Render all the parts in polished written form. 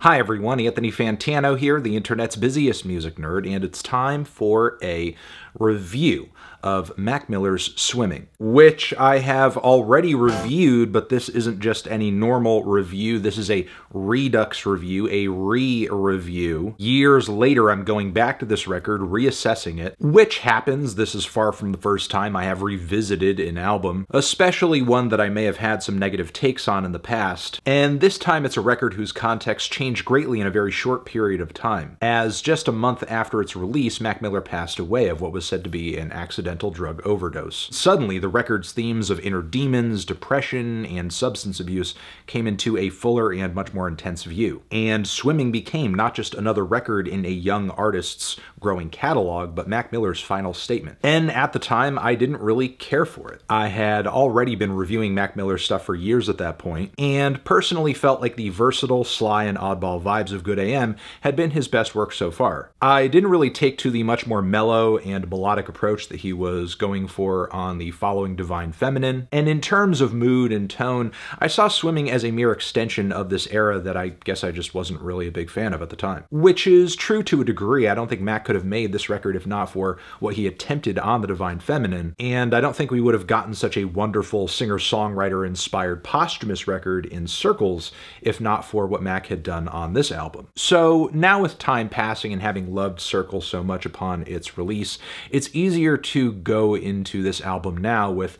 Hi everyone, Anthony Fantano here, the internet's busiest music nerd, and it's time for a review of Mac Miller's Swimming, which I have already reviewed, but this isn't just any normal review. This is a redux review, a re-review. Years later, I'm going back to this record, reassessing it, which happens. This is far from the first time I have revisited an album, especially one that I may have had some negative takes on in the past. And this time it's a record whose context changed greatly in a very short period of time, as just a month after its release, Mac Miller passed away of what was said to be an accidental drug overdose. Suddenly, the record's themes of inner demons, depression, and substance abuse came into a fuller and much more intense view. And Swimming became not just another record in a young artist's growing catalog, but Mac Miller's final statement. And at the time, I didn't really care for it. I had already been reviewing Mac Miller stuff for years at that point, and personally felt like the versatile, sly, and oddball vibes of Good AM had been his best work so far. I didn't really take to the much more mellow and melodic approach that he was going for on the following Divine Feminine, and in terms of mood and tone, I saw Swimming as a mere extension of this era that I guess I just wasn't really a big fan of at the time. Which is true to a degree. I don't think Mac could have made this record if not for what he attempted on the Divine Feminine, and I don't think we would have gotten such a wonderful singer-songwriter-inspired posthumous record in Circles if not for what Mac had done on this album. So now with time passing and having loved Circles so much upon its release, it's easier to go into this album now with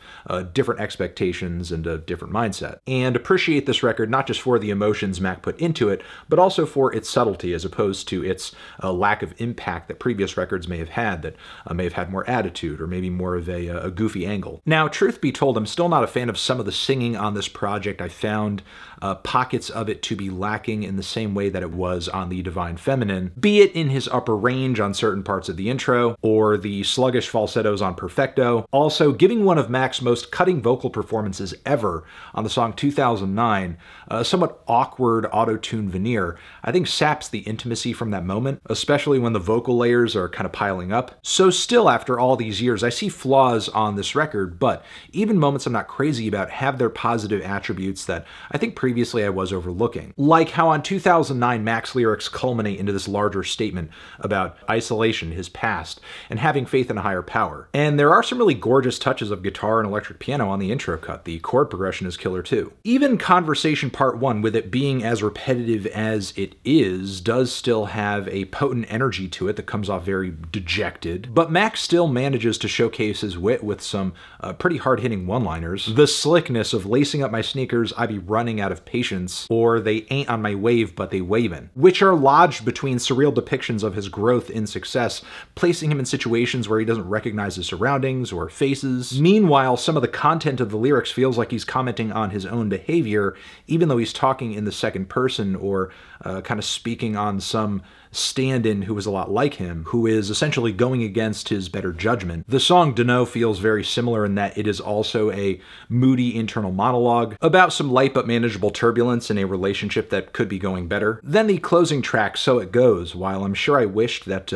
different expectations and a different mindset, and appreciate this record not just for the emotions Mac put into it, but also for its subtlety as opposed to its lack of impact that previous records may have had, that may have had more attitude or maybe more of a goofy angle. Now, truth be told, I'm still not a fan of some of the singing on this project. I found pockets of it to be lacking in the same way that it was on the Divine Feminine, be it in his upper range on certain parts of the intro, or the sluggish falsettos on PERFECTO. Also, giving one of Mac's most cutting vocal performances ever on the song 2009, a somewhat awkward auto-tune veneer, I think saps the intimacy from that moment, especially when the vocal layers are kind of piling up. So still, after all these years, I see flaws on this record, but even moments I'm not crazy about have their positive attributes that I think previously I was overlooking. Like how on 2009, Mac's lyrics culminate into this larger statement about isolation, his past, and having faith in a higher power. And there are some really gorgeous touches of guitar and electric piano on the intro cut. The chord progression is killer too. Even Conversation Part 1, with it being as repetitive as it is, does still have a potent energy to it that comes off very dejected, but Mac still manages to showcase his wit with some pretty hard-hitting one-liners. The slickness of lacing up my sneakers, I be running out of patience, or they ain't on my wave but they wavin', which are lodged between surreal depictions of his growth in success, placing him in situations where he doesn't recognize his surroundings or faces. Meanwhile, some of the content of the lyrics feels like he's commenting on his own behavior, even though he's talking in the second person or kind of speaking on some stand-in who is a lot like him, who is essentially going against his better judgment. The song Dunno feels very similar in that it is also a moody internal monologue about some light but manageable turbulence in a relationship that could be going better. Then the closing track, So It Goes, while I'm sure I wished that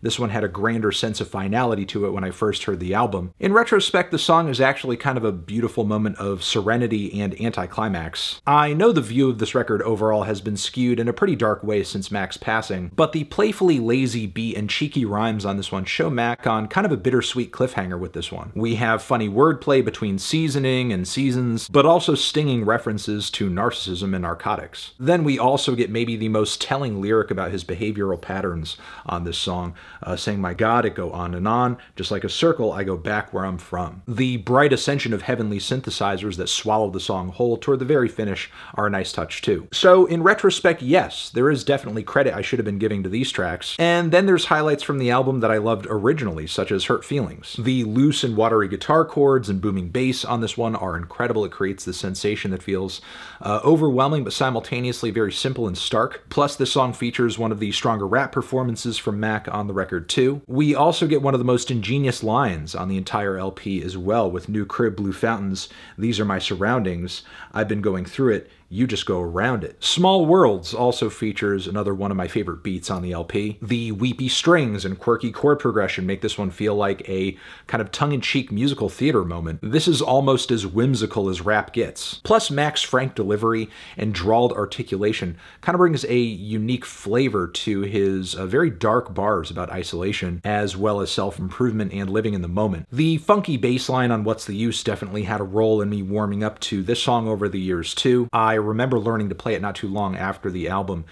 this one had a grander sense of finality to it when I first heard the album, in retrospect, the song is actually kind of a beautiful moment of serenity and anticlimax. I know the view of this record overall has been skewed in a pretty dark way since Mac's passing, but the playfully lazy beat and cheeky rhymes on this one show Mac on kind of a bittersweet cliffhanger with this one. We have funny wordplay between seasoning and seasons, but also stinging references to narcissism and narcotics. Then we also get maybe the most telling lyric about his behavioral patterns on this song, saying, "My God, it go on and on. Just like a circle, I go back where I'm from." The bright ascension of heavenly synthesizers that swallow the song whole toward the very finish are a nice touch too. So in retrospect, yes, there is definitely credit I should have been given to these tracks. And then there's highlights from the album that I loved originally, such as Hurt Feelings. The loose and watery guitar chords and booming bass on this one are incredible. It creates this sensation that feels overwhelming, but simultaneously very simple and stark. Plus, this song features one of the stronger rap performances from Mac on the record too. We also get one of the most ingenious lines on the entire LP as well, with New Crib, Blue Fountains, "These are my surroundings. I've been going through it. you just go around it. Small Worlds also features another one of my favorite beats on the LP. The weepy strings and quirky chord progression make this one feel like a kind of tongue-in-cheek musical theater moment. This is almost as whimsical as rap gets. Plus, Mac's frank delivery and drawled articulation kind of brings a unique flavor to his very dark bars about isolation, as well as self-improvement and living in the moment. The funky bass line on What's the Use definitely had a role in me warming up to this song over the years too. I remember learning to play it not too long after the album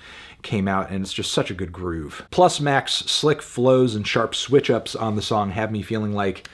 came out, and it's just such a good groove. Plus, Mac's slick flows and sharp switch-ups on the song have me feeling like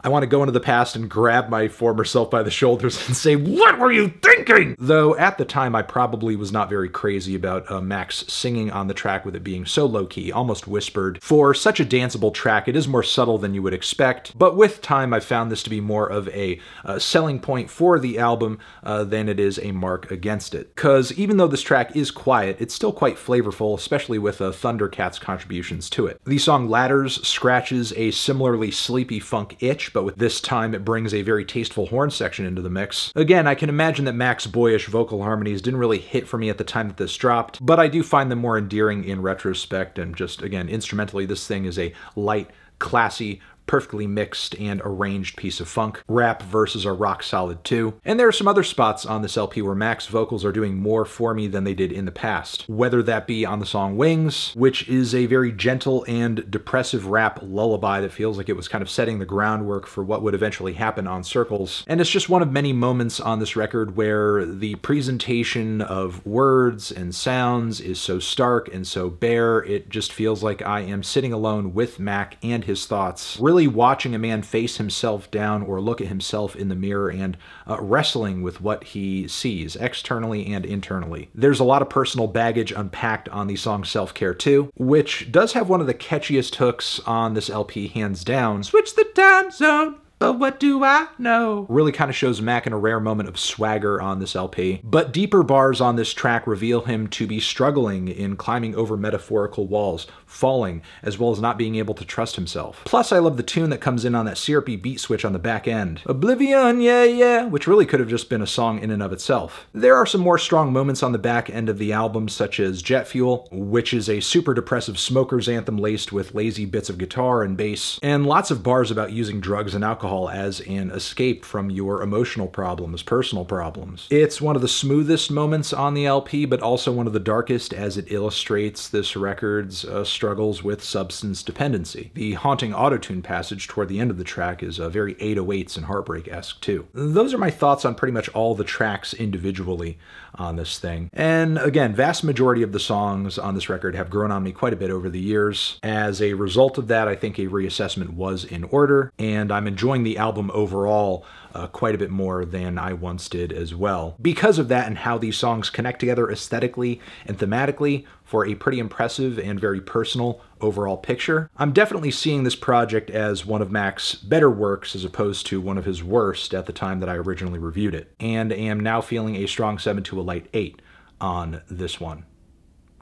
I want to go into the past and grab my former self by the shoulders and say, "What were you thinking?" Though at the time I probably was not very crazy about Mac's singing on the track, with it being so low-key, almost whispered. For such a danceable track, it is more subtle than you would expect, but with time I found this to be more of a selling point for the album than it is a mark against it. Because even though this track is quiet, it's still quite flavorful, especially with Thundercat's contributions to it. The song Ladders scratches a similarly sleepy funk itch, but with this time it brings a very tasteful horn section into the mix. Again, I can imagine that Mac's boyish vocal harmonies didn't really hit for me at the time that this dropped, but I do find them more endearing in retrospect, and just, again, instrumentally this thing is a light, classy, perfectly mixed and arranged piece of funk. Rap verses are rock solid too. And there are some other spots on this LP where Mac's vocals are doing more for me than they did in the past, whether that be on the song Wings, which is a very gentle and depressive rap lullaby that feels like it was kind of setting the groundwork for what would eventually happen on Circles. And it's just one of many moments on this record where the presentation of words and sounds is so stark and so bare, it just feels like I am sitting alone with Mac and his thoughts, really watching a man face himself down or look at himself in the mirror and wrestling with what he sees externally and internally. There's a lot of personal baggage unpacked on the song Self Care too, which does have one of the catchiest hooks on this LP hands down. Switch the time zone, but what do I know? Really kind of shows Mac in a rare moment of swagger on this LP. But deeper bars on this track reveal him to be struggling in climbing over metaphorical walls, falling, as well as not being able to trust himself. Plus, I love the tune that comes in on that syrupy beat switch on the back end. Oblivion, yeah, yeah, which really could have just been a song in and of itself. There are some more strong moments on the back end of the album, such as Jet Fuel, which is a super depressive smoker's anthem laced with lazy bits of guitar and bass, and lots of bars about using drugs and alcohol as an escape from your emotional problems, personal problems. It's one of the smoothest moments on the LP, but also one of the darkest, as it illustrates this record's struggles with substance dependency. The haunting autotune passage toward the end of the track is very 808s and heartbreak-esque too. Those are my thoughts on pretty much all the tracks individually on this thing. And again, vast majority of the songs on this record have grown on me quite a bit over the years. As a result of that, I think a reassessment was in order, and I'm enjoying the album overall quite a bit more than I once did as well. Because of that and how these songs connect together aesthetically and thematically for a pretty impressive and very personal overall picture, I'm definitely seeing this project as one of Mac's better works as opposed to one of his worst at the time that I originally reviewed it, and am now feeling a strong 7 to a light 8 on this one.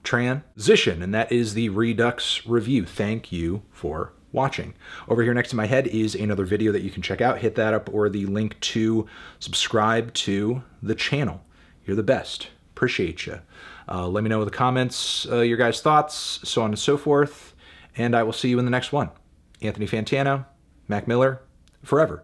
Transition, and that is the Redux review. Thank you for watching. Over here next to my head is another video that you can check out. Hit that up or the link to subscribe to the channel. You're the best. Appreciate you. Let me know in the comments your guys' thoughts, so on and so forth, and I will see you in the next one. Anthony Fantano, Mac Miller, forever.